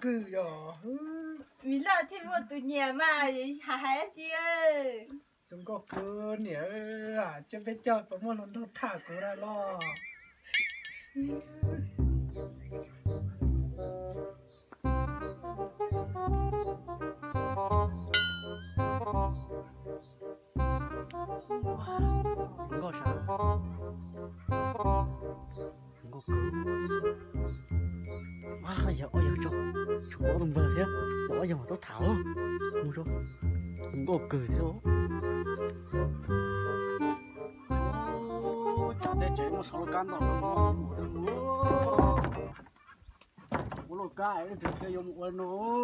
cừ rồi. Vì là thêm một tụi nhà mà hả hả chưa? Chúng có cứ nhớ là chưa biết chơi có một lần thả cú ra lo. Cái nó thực cái dùng quần nó, ô,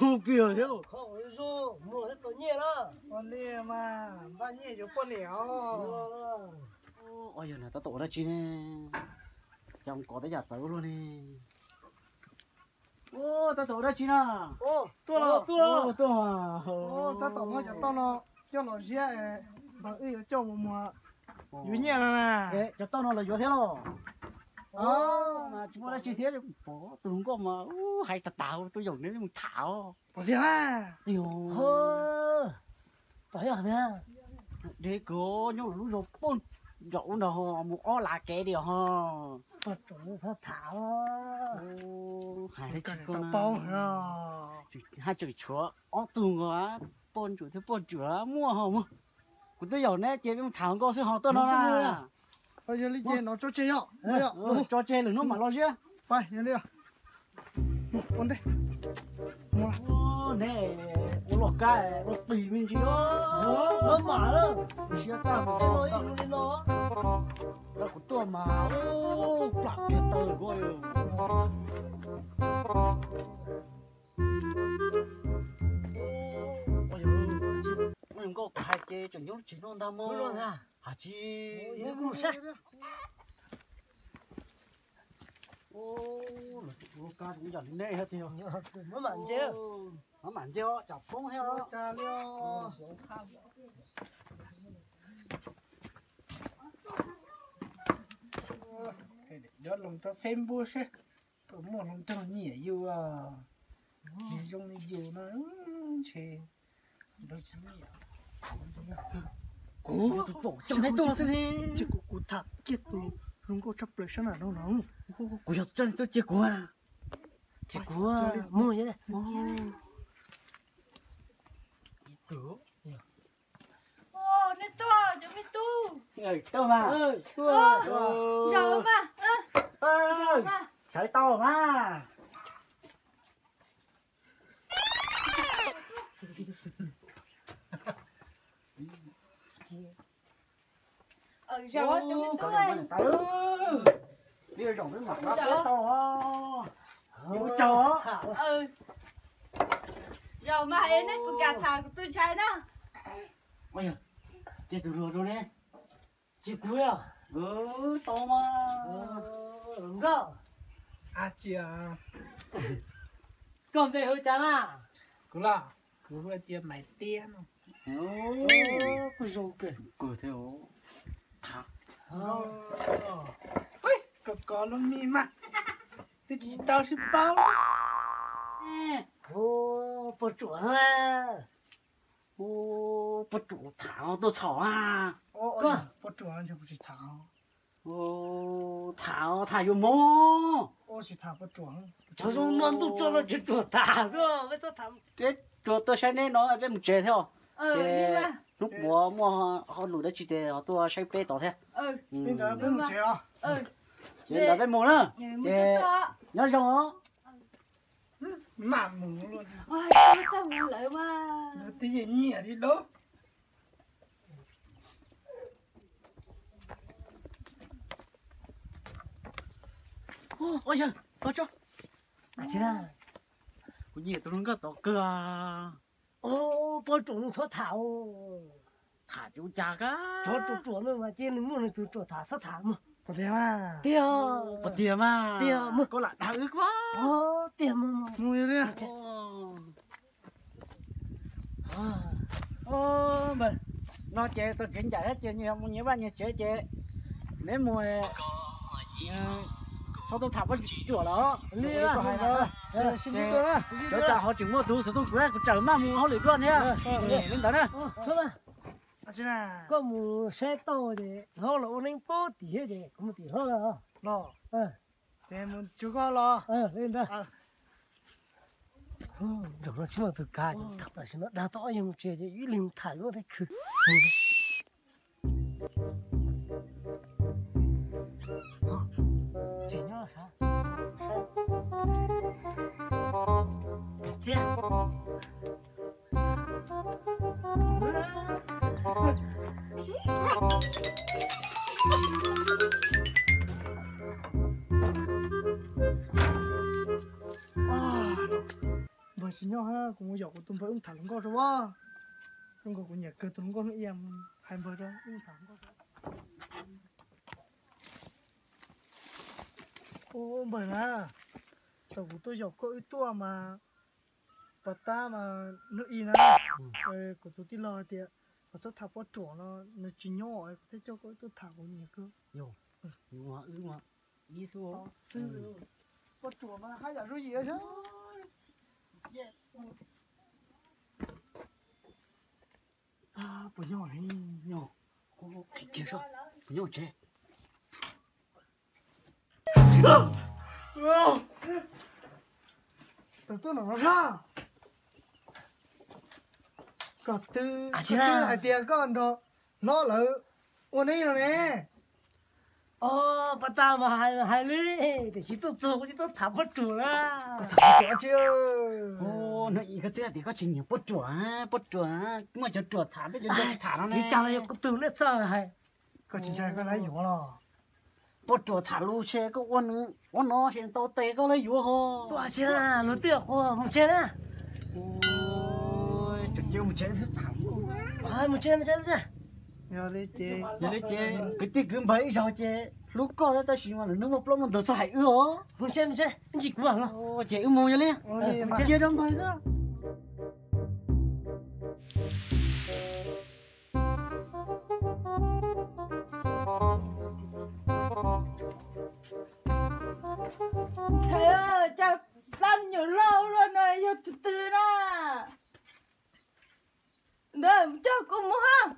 ô kìa thế rồi, không phải số, mua hết con nhẹ đó, con nhẹ mà, con nhẹ cho con nẻo, ôi giờ này ta tổ ra chi nè, trong có tới giặt sấu luôn nè, ô ta tổ ra chi nè, ô tua rồi, ô ta tổ ngay chỗ tao nó, cho nó dễ, bằng ý cho mùa, dữ nhẹ mà, đấy, chỗ tao nó là dữ thế rồi. Mà chúng ta chơi thế chứ, bỏ tôi không có mà, hay tạt tàu tôi dùng nếu như mình thảo, bỏ thế à, tiêu, bỏ thế à thế, để cô nhổ lũ rộp bôn, rộp nào một ó là kẻ điều ha, bắt chúng ta thảo, hai cái con bao rồi, hai chữ chúa, ó tuồng quá, bôn chủ thế bôn chúa mua không, của tôi dùng đấy chơi với mình thảo con sẽ họ tôi nó là. Bây giờ đi chơi nó cho chơi không? Cho chơi được nó mà lo chứ. Phải, đi đi. Con đi. Ô, nè, ô lọ cái, ô tì mình chứ. Nó mà đó. Chia ta mà nó đi lên đó. Nó của tôi mà, ô, quạt cái tờ coi. Ôi giời ơi, mình có hai chơi chẳng nhốt chỉ non ta mơ luôn ra. À chị, nó sạch. Ô, nó cá cũng giận nè hết tiêu. Nó mặn chứ, chọc không heo đó. Cá leo. Đó lòng cho phim bố chứ. Tôi muốn lòng cho nhẹ yêu à. Chỉ dùng này nhiều nó chê. Đó chứ nhẹ. Cú trong đấy tôi xin chứ cú thả chết tôi không có chấp lời sáng nào đâu nóng cú giật chân tôi chết cú à mua vậy này cú ô nên tôi cho mình tu người tôi mà tôi mà sải to mà rồi cho mình tôi đi rồi cái mặt nó to chó rồi mà em ấy cũng gạt thằng của tôi trái đó mày à chết từ rồi đâu đấy chết cuối à to mà đúng không à chị à còn về hơi chán à đúng là cứ hơi tiêm mày tiêm rồi cứ râu kìa cười thế hổ ôi có luôn mi mà tôi chỉ tao sẽ bao ô bố chủ à ô bố chủ thảo tôi thảo à cơ bố chủ anh sẽ bố chỉ thảo ô thảo yêu mô ô chỉ thảo bố chủ cháu dùng non tôi cho nó chỉ chủ thảo rồi với tôi thảo cái chủ tôi sẽ nên nói với một chế theo lúc mua họ lùi đất chỉ để họ tua say pe tỏ thế. Nên đó với một chế à. Nên đó với một nữa. Nhớ xong đó. Mà mù luôn. Ôi, sao mù lại quá. Nó tí gì nhỉ đi đó. Ôi trời, có cho. À chị à. Có nhỉ tôi luôn có tỏ cơ. Ô, bố chủ nó thảo thả chú cha cá cho chủ nó mà trên lưng nó chủ thả sát thả mà có tiền mà tiền mà có lại đau quá ô tiền mà nuôi đấy ô mình nó chơi tôi kiểm chạy hết chơi nhiều bao nhiêu chơi chơi nếu mua sau đó thả con chỉ chỗ đó lia xin chúc tôi đó cả họ chừng mua túi số tôi quẹt trở mà mua họ lấy con nha lên đó nè thế nào có mua xe to để họ là ôn anh phố tí hết để có một tí hơn đó lo thế mình chú có lo lên đó được rồi chúng tôi cài thật là chúng nó đã to nhưng chơi chơi ý lim thải luôn đấy cứ chị nhớ sao thế bà chị nhớ ha cũng có của tôi phải uống thẳng con rồi quá không có của nhà cơ tôi con em hai bữa đó uống thẳng con ô bởi là tàu của tôi dọc cỡ tua mà bà ta mà nó in á của tôi tin lo thì và sao thả bó chỗ nó chỉ nhỏ ấy thế cho cỡ tôi thả của nhà cơ nhiều đúng không ý số sư bó chỗ mà hai giả gì đấy chứ à bữa nhỏ này nhỏ cô kia sao bữa nhỏ chết từ từ nó ra còn từ hai tiếng con đó nó là uốn đi rồi nè ô bắt tao mà hai lí để chỉ tôi chủ chỉ tôi thảm bất chủ đó có chưa ô nó ý cái thứ thì có chuyện nhiều bất chủ mà cho chủ thảm biết cho tôi thảm nó này đi chào em có từ lết sao hay có chuyện chơi cái này nhiều lắm bố chỗ thả lũ xe có con nó xe tao té có lấy vô ho tao chết à nó tiếc ho một chết à ôi chụp chiêu một chết thứ thẳng ai một chết giờ đấy chết cái tí cứ bấy sao chết lúc co ra tao xí mà nó một lỗ một đợt sao hại ư ó một chết chỉ cứ bảo nó chết mồm vậy đấy chết đông bấy sao trời ơi chào làm nhiều lâu luôn rồi giờ từ đó để cho cô mua ha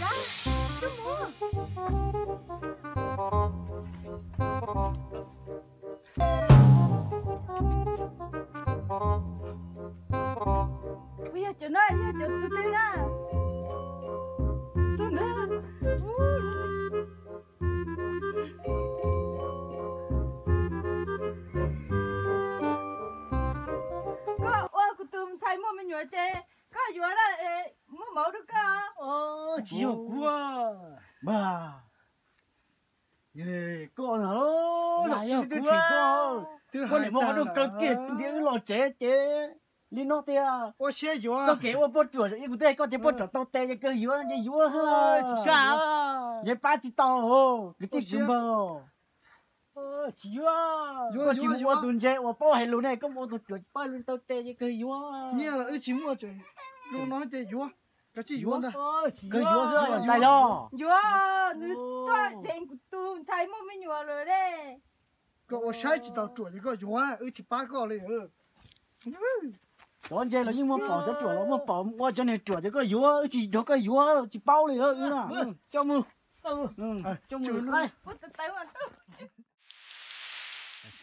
đó cho mua bây giờ chỗ này giờ chỗ từ đó chiều qua bà về con hả lại yêu quá con để mua đồ cần kiệt những lò chế liên nó tia ô xe gì à con kể ô bớt chuột những cái con thì bớt chuột to tê cái dứa ha sao vậy ba chỉ to hồ cái tiếc dứa ô chỉ mua tuần chế ô bao hay luôn này có mua đồ chuột bao luôn to tê cái dứa nha là ít chỉ mua chơi luôn nói chơi dứa cái gì vua đó, cái vua rồi, đại vua, nước tôi thành của tôi, trái mông mới nhua rồi đấy. Cậu sai chỉ tao chuột cái vua, chỉ ba con đấy. Đón chơi là nhưng mà bỏ cho chuột, mà bỏ qua cho này chuột cái vua, chỉ cho cái vua, chỉ bao đấy thôi, cho mưa, cho mưa này.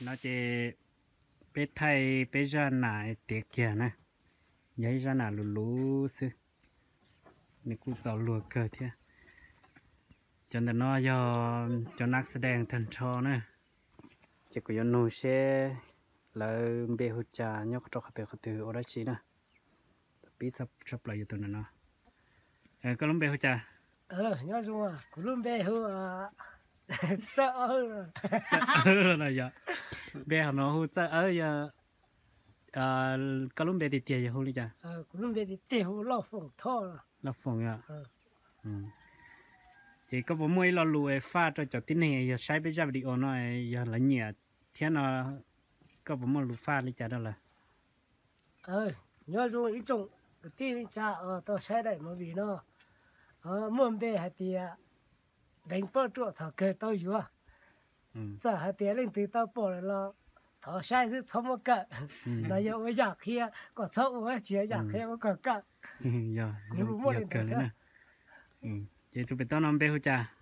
Nói chơi, bé Thái bé ra nải tiệt kìa này, nhảy ra nải lù lù xí. Mình cũng giàu lùa cờ thế cho nên nó do cho nát sẽ đèn thần cho nữa chỉ có nồi xe là bê hột trà nhóc cho khát từ ở đó chỉ nè biết sắp lại tụi nó có lắm bê hột trà nhóc luôn à có lắm bê hột trà là vậy bê hột nó hột trà giờ có lắm bê thịt tiề giờ hột đi trà có lắm bê thịt tiề hột lẩu phồng thô là phồng à, chỉ có bố mày lo lùi pha cho tin này giờ sai bây giờ đi ôn rồi giờ là nhẹ thế nào có bố mày lùi pha đi chả đâu là, nhớ rồi ít trồng cái tin cha tôi sai đấy mà vì nó muốn về hai bia đánh bao chỗ thọ cười tao yếu à giờ hai bia lên từ tao bỏ là thọ sai thứ không có cả là do bây giờ kia có sâu quá chỉ giờ kia có cả cả cũng muốn lên cả nữa vậy tụi tao làm bê hú cha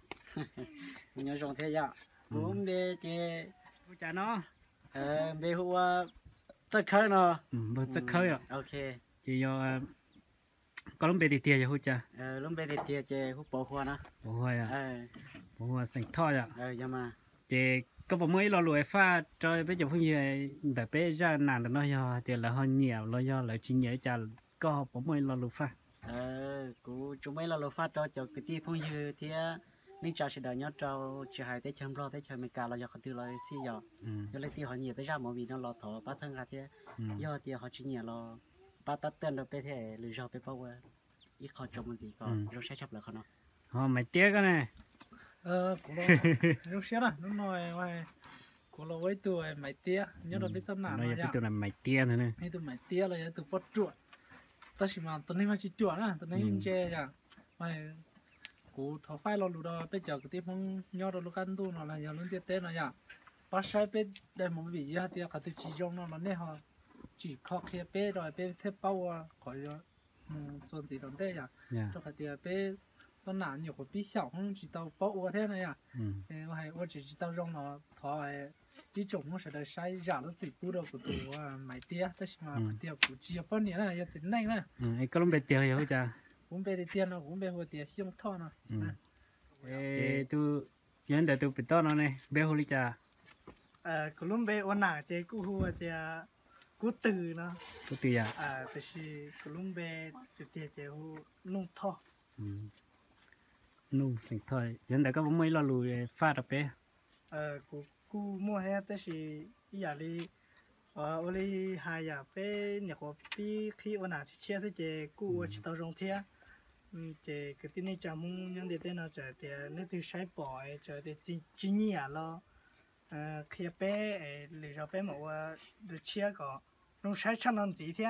nhớ trong thế giờ muốn bê thì hú cha nó bê hú rất khơi nó rất khơi à ok chỉ do có lông bè thì tiệt hú cha lông bè thì tiệt chè hú bò hoa à bò hoa sành thoi à giờ mà chè có bò mới lo lụi pha trời bây giờ không như vậy bây giờ nản là nó do thì là hơi nhiều lo do là chỉ nhớ cha có bò mới lo lụi pha cú chúng mới lo lụi pha cho cái ti không như thì nên cha sẽ đợi nhớ trâu chỉ hai tới chấm lo tới chấm mấy cá lo do còn từ lo xí giờ cho lấy ti họ nhiều bây giờ mọi vì nó lo thọ bát sang ra thì do thì họ chỉ nhiều lo ba tát tên đâu bé thế lười rau bé bao ít khó trồng gì còn rau xé chập là khó nó họ mày tiếc cái này rau xé đó nó nói vậy của nó với tuổi mày tiếc nhớ là biết sắp nào rồi cái tuổi này mày tiếc nữa này cái tuổi mày tiếc là cái tuổi bắt chuột ta chỉ mà tuần này mà chỉ chuột á tuần này chơi à mày của thọ phai lo lù đó bây giờ cái tiếp không nhớ được lúc ăn tu nó là giờ luôn tiếc tết nó nhở bác sai bên đây một vị gia tiếc cả tuổi chỉ trong nó nè họ chỉ khó khăn bé rồi bé thế bao à khỏi rồi chuẩn gì đó thế nhở cho cả tiền bé nó nản nhiều của bé sầu không chỉ tao bao thế này à hay tôi chỉ tao trong nó thôi chỉ trồng nó sẽ được sai giả nó chỉ cú đầu của tụi mày tiếc thế mà tiếc của chia bao nhiêu này giờ tính này này cái con bé tiếc hiểu chưa cũng bé tiếc nó cũng bé hồi tiếc xong thọ nó tôi hiện tại tôi bị to nó này bé hồi chưa cái con bé ôn nào chơi cú hồi tiếc cú từ nó cú từ à tại vì cái lông bè tiệt tiệt hồ nung thọ nung thành thời hiện tại các bố mới lo lùi pha đập bé cú mua hết tại vì giờ đi ở đây hai giờ bé nhà có bị khi ở nhà chỉ chơi chơi cú ở chỉ tao rong thia chơi cái tên này chả muốn những cái tên nào chơi chơi nó từ sài bỏ chơi chơi chín nhỉ lo khi bé lười cho bé mà được chia có nó sai chăn làm gì thế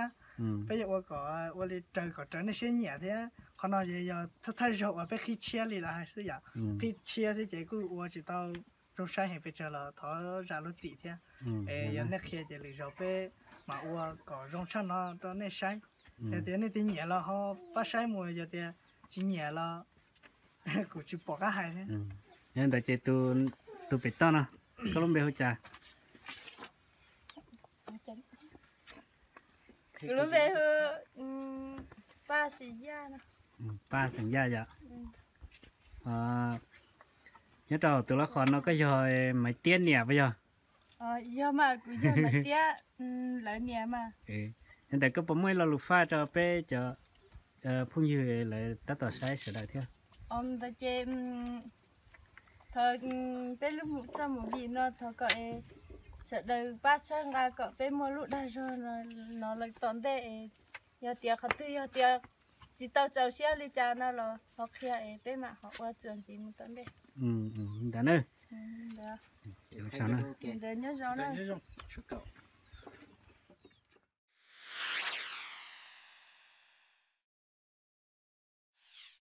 bây giờ có đi chơi có chơi nó sẽ nhẹ thế còn nó giờ thay rồi bé khi chia thì là hay sử dụng khi chia thì chỉ cứ chỉ tao trong sai hiện bây giờ là tháo ra lối gì thế giờ nó khi giờ lười cho bé mà có trong chăn nó nên sai thế nên thì nhẹ là họ bắt sai mùi giờ thì chỉ nhẹ là cũng chịu bỏ cả hai thế nên tại chế tôi bị to nè có lông bè hú cha lông bè hú ba sinh ra nè ba sinh ra vậy nhớ trâu từ lá khòn nó có rồi mày tiếc nè bây giờ giờ mà bây giờ mày tiếc lại nè mà hiện tại có bốn mươi lò lụp pha cho bé cho phun dừa lại tát tỏi sấy sửa lại theo ông ta chơi thôi bé lúc một trăm một vị nó thôi cậu sợ đời ba sang ra cậu bé mua lụa đây rồi nó lại tốn tệ giờ tiếc khát tư giờ tiếc chỉ tao cháu xe đi cha nó là học kia bé mà học qua trường chỉ một tốn tệ đã nữa cháu nó nhớ cháu nó